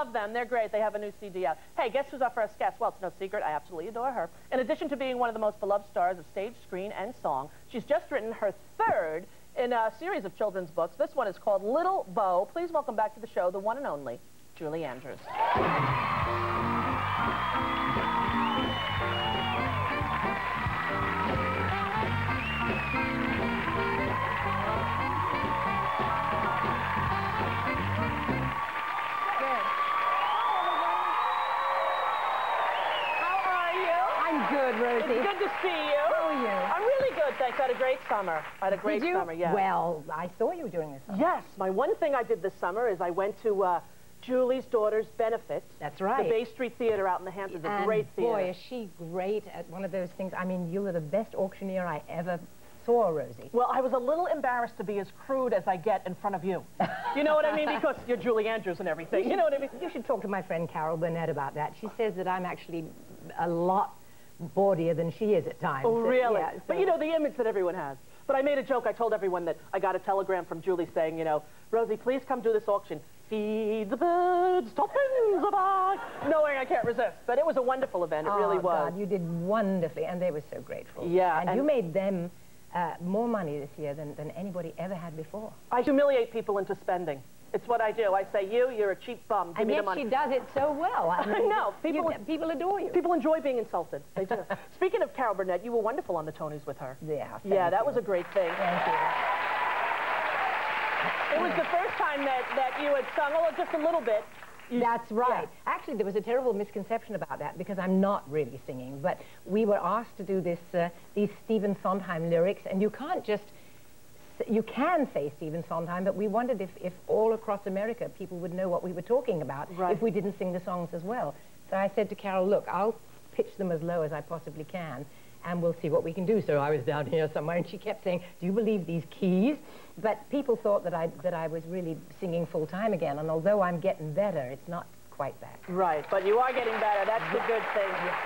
love them. They're great. They have a new CD out. Hey, guess who's our first guest? Well, it's no secret. I absolutely adore her. In addition to being one of the most beloved stars of stage, screen, and song, she's just written her third in a series of children's books. This one is called Little Bo. Please welcome back to the show the one and only Julie Andrews. It's good to see you. How are you? I'm really good, thanks. I had a great summer. I had a great summer, yes. Well, I saw you during the summer. Yes, my one thing I did this summer is I went to Julie's daughter's benefit. That's right. The Bay Street Theater out in the Hamptons, a great theater. Boy, is she great at one of those things. I mean, you were the best auctioneer I ever saw, Rosie. Well, I was a little embarrassed to be as crude as I get in front of you. You know what I mean? Because you're Julie Andrews and everything. You know what I mean? You should talk to my friend Carol Burnett about that. She says that I'm actually a lot bawdier than she is at times. Oh, really? Yeah, so. But you know, the image that everyone has. But I made a joke. I told everyone that I got a telegram from Julie saying, you know, Rosie, please come do this auction. Feed the birds, topping the bag. Knowing I can't resist. But it was a wonderful event. It really was. Oh, God, you did wonderfully, and they were so grateful. Yeah. And you made them more money this year than anybody ever had before. I humiliate people into spending. It's what I do. I say, you're a cheap bum. Give me the money. And yet she does it so well. I mean, no, people adore you. People enjoy being insulted. They do. Speaking of Carol Burnett, you were wonderful on the Tonys with her. Yeah. Yeah, that was a great thing. Thank you. It was the first time that you had sung, oh, just a little bit. That's right. Yeah. Actually, there was a terrible misconception about that because I'm not really singing, but we were asked to do this these Stephen Sondheim lyrics, and you can't just... You can say Stephen Sondheim, but we wondered if all across America people would know what we were talking about if we didn't sing the songs as well. So I said to Carol, look, I'll pitch them as low as I possibly can, and we'll see what we can do. So I was down here somewhere, and she kept saying, do you believe these keys? But people thought that I was really singing full-time again, and although I'm getting better, it's not quite that. Right, but you are getting better. That's the good thing. Yeah.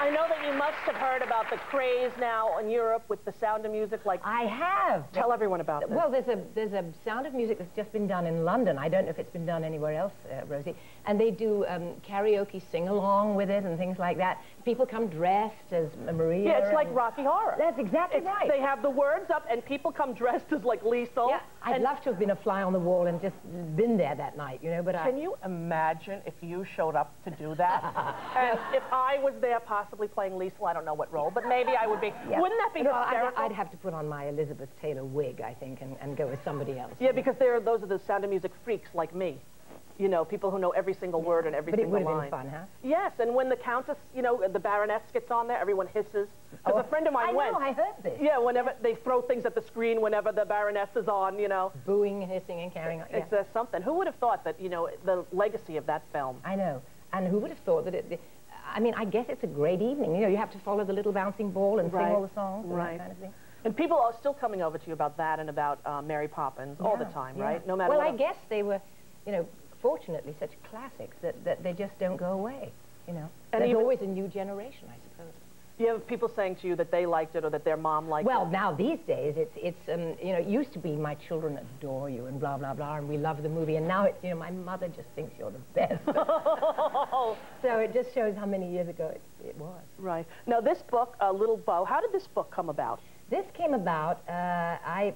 I know that you must have heard about the craze now in Europe with the Sound of Music. Like I have. Tell everyone about this. Well, there's a Sound of Music that's just been done in London. I don't know if it's been done anywhere else, Rosie. And they do karaoke sing-along with it and things like that. People come dressed as Maria. Yeah, it's like Rocky Horror. That's exactly right. They have the words up and people come dressed as like Lethal. Yeah, I'd love to have been a fly on the wall and just been there that night, you know, but Can you imagine if you showed up to do that? And if I was there possibly playing Lethal, I don't know what role, but maybe I would be. Yeah. Wouldn't that be hysterical? I'd have to put on my Elizabeth Taylor wig, I think, and go with somebody else. Yeah, because those are the Sound of Music freaks like me. You know, people who know every single word and every single line. But it would have been fun, huh? Yes, and when the Countess, you know, the Baroness gets on there, everyone hisses. Because a friend of mine went. I know, I heard this. Yeah, whenever they throw things at the screen whenever the Baroness is on, you know. Booing and hissing and carrying on. Yeah. It's something. Who would have thought that, you know, the legacy of that film? I know. And who would have thought that I mean, I guess it's a great evening. You know, you have to follow the little bouncing ball and sing all the songs and that kind of thing. And people are still coming over to you about that and about Mary Poppins all the time, right? No matter what. I guess they were, you know, fortunately such classics that they just don't go away, you know. And there's always a new generation, I suppose. You have people saying to you that they liked it or that their mom liked it? Well, now these days, it's you know, it used to be my children adore you and blah, blah, blah, and we love the movie, and now it's, you know, my mother just thinks you're the best. So it just shows how many years ago it was. Right. Now, this book, Little Bo, how did this book come about? This came about, I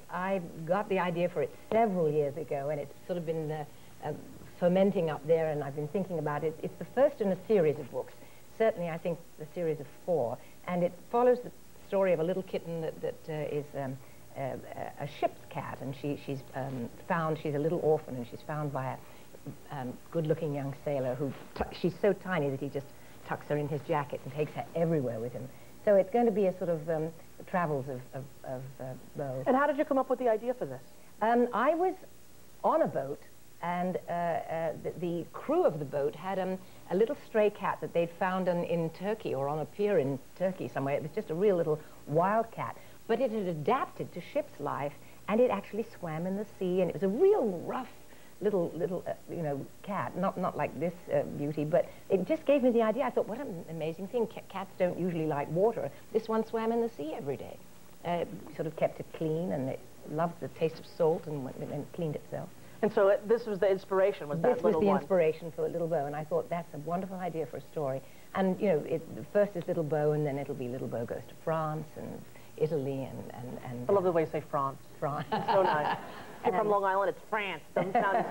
got the idea for it several years ago, and it's sort of been fermenting up there, and I've been thinking about it. It's the first in a series of books. Certainly, I think the series of 4, and it follows the story of a little kitten that is a ship's cat, and she's a little orphan, and she's found by a good-looking young sailor who, she's so tiny that he just tucks her in his jacket and takes her everywhere with him. So it's going to be a sort of travels of Bo. And how did you come up with the idea for this? I was on a boat, and the crew of the boat had a little stray cat that they'd found in Turkey, or on a pier in Turkey somewhere. It was just a real little wild cat, but it had adapted to ship's life, and it actually swam in the sea, and it was a real rough little you know, cat, not like this beauty, but it just gave me the idea. I thought, what an amazing thing. Cats don't usually like water. This one swam in the sea every day. It sort of kept it clean, and it loved the taste of salt and cleaned itself. And so this was the inspiration, was that little one? This was the inspiration for Little Bo, and I thought, that's a wonderful idea for a story. And, you know, first is Little Bo, and then it'll be Little Bo Goes to France and Italy and I love the way you say France. France. It's so nice. And from Long Island, it's France. Doesn't sound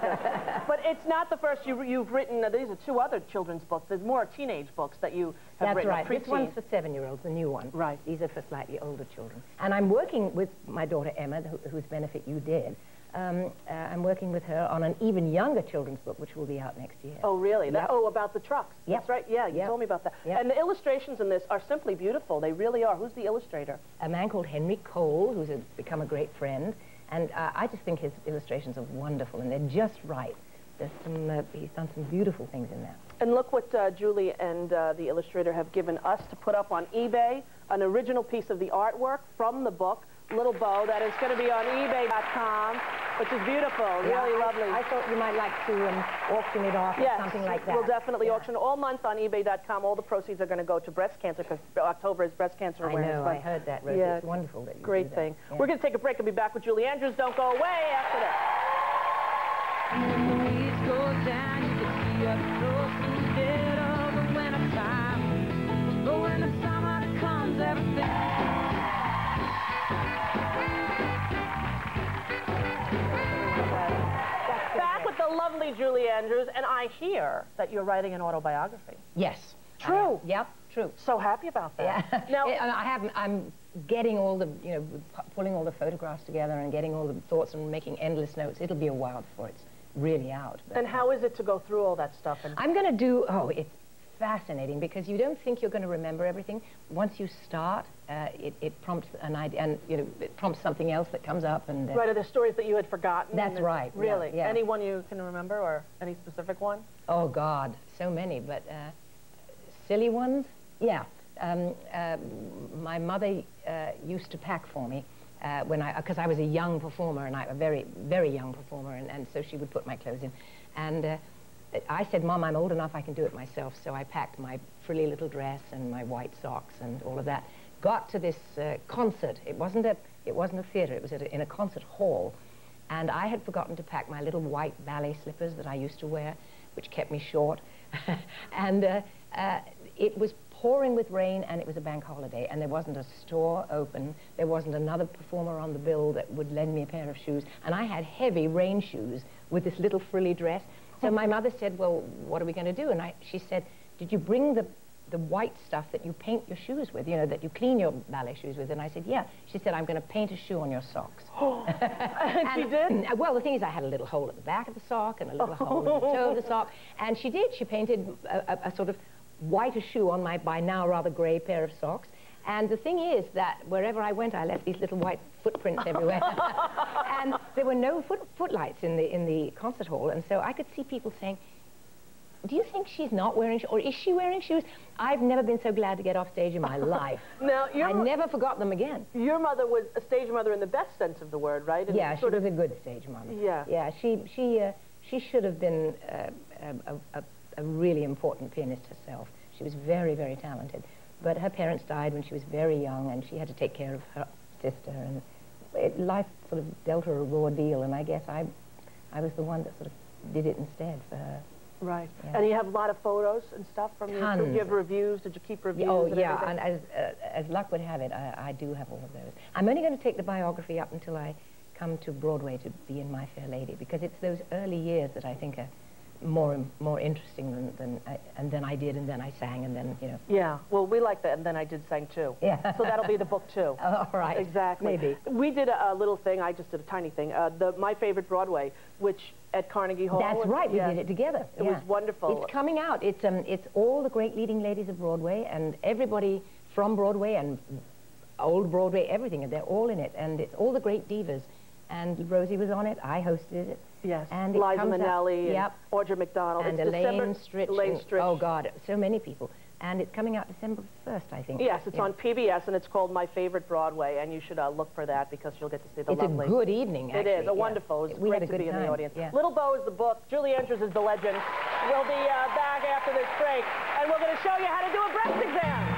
but it's not the first you've written. These are two other children's books. There's more teenage books that you have written. That's right. This one's for seven-year-olds, the new one. Right. These are for slightly older children. And I'm working with my daughter Emma, whose benefit you did. I'm working with her on an even younger children's book, which will be out next year. Oh, really? Yep. Oh, about the trucks. Yep. That's right. Yeah, you told me about that. Yep. And the illustrations in this are simply beautiful. They really are. Who's the illustrator? A man called Henry Cole, who's become a great friend. And I just think his illustrations are wonderful, and they're just right. There's some, he's done some beautiful things in that. And look what Julie and the illustrator have given us to put up on eBay, an original piece of the artwork from the book, Little Bo, that is going to be on eBay.com, which is beautiful, really lovely. I thought you might like to auction it off or something like that. We'll definitely auction all month on eBay.com. All the proceeds are going to go to breast cancer, because October is breast cancer awareness. I know, I heard that, Rosie. Yeah. It's wonderful that you Great thing. Yeah. We're going to take a break and be back with Julie Andrews. Don't go away after that. Julie Andrews, and I hear that you're writing an autobiography. Yes. True. Yep, true. So happy about that. Yeah. Now, I'm getting all the, you know, pulling all the photographs together and getting all the thoughts and making endless notes. It'll be a while before it's really out. And how is it to go through all that stuff? And I'm going to do, it's fascinating, because you don't think you're going to remember everything. Once you start, it prompts an idea, and you know, it prompts something else that comes up. And right, are there stories that you had forgotten? That's right. Really, yeah. Any one you can remember, or any specific one? Oh God, so many, but silly ones. Yeah, my mother used to pack for me when because I was a young performer, and a very, very young performer, and so she would put my clothes in, and. I said, Mom, I'm old enough, I can do it myself, so I packed my frilly little dress and my white socks and all of that. Got to this concert. It wasn't a theater, it was in a concert hall, and I had forgotten to pack my little white ballet slippers that I used to wear, which kept me short, and it was pouring with rain, and it was a bank holiday, and there wasn't a store open, there wasn't another performer on the bill that would lend me a pair of shoes, and I had heavy rain shoes with this little frilly dress. So my mother said, well, what are we going to do? And she said, did you bring the white stuff that you paint your shoes with, you know, that you clean your ballet shoes with? And I said, yeah. She said, I'm going to paint a shoe on your socks. And she did? Well, the thing is, I had a little hole at the back of the sock and a little hole in the toe of the sock. And she did. She painted a sort of whiter shoe on my, by now, rather gray pair of socks. And the thing is that wherever I went, I left these little white footprints everywhere. And there were no footlights in the concert hall, and so I could see people saying, do you think she's not wearing shoes, or is she wearing shoes? I've never been so glad to get off stage in my life. Now, I never forgot them again. Your mother was a stage mother in the best sense of the word, right? And yeah, she was a good stage mother. Yeah. Yeah, she should have been a really important pianist herself. She was very, very talented. But her parents died when she was very young, and she had to take care of her sister, and life sort of dealt her a raw deal, and I guess I was the one that sort of did it instead for her. Right. Yeah. And you have a lot of photos and stuff from Tons. You? Did you have reviews? Did you keep reviews? Oh, and yeah, everything? And as luck would have it, I do have all of those. I'm only going to take the biography up until I come to Broadway to be in My Fair Lady, because it's those early years that I think are more interesting than and then I did, and then I sang, and then, you know. Yeah, well, we like that, and then I did sang too. Yeah. So that'll be the book too. All right. Exactly. Maybe. We did a little thing, I just did a tiny thing, My Favorite Broadway, which at Carnegie Hall. That's right, we did it together. It was wonderful. It's coming out. It's all the great leading ladies of Broadway, and everybody from Broadway and old Broadway, everything, and they're all in it, and it's all the great divas. And Rosie was on it, I hosted it. Yes, and Liza Minnelli, yep. Audra McDonald. And Elaine Stritch. Elaine Stritch. Oh, God, so many people. And it's coming out December 1st, I think. Yes, it's on PBS, and it's called My Favorite Broadway, and you should look for that, because you'll get to see the lovely... It's a good evening, actually. It is, a wonderful. It's great to be in the audience. Yeah. Little Bo is the book. Julie Andrews is the legend. We'll be back after this break, and we're going to show you how to do a breast exam.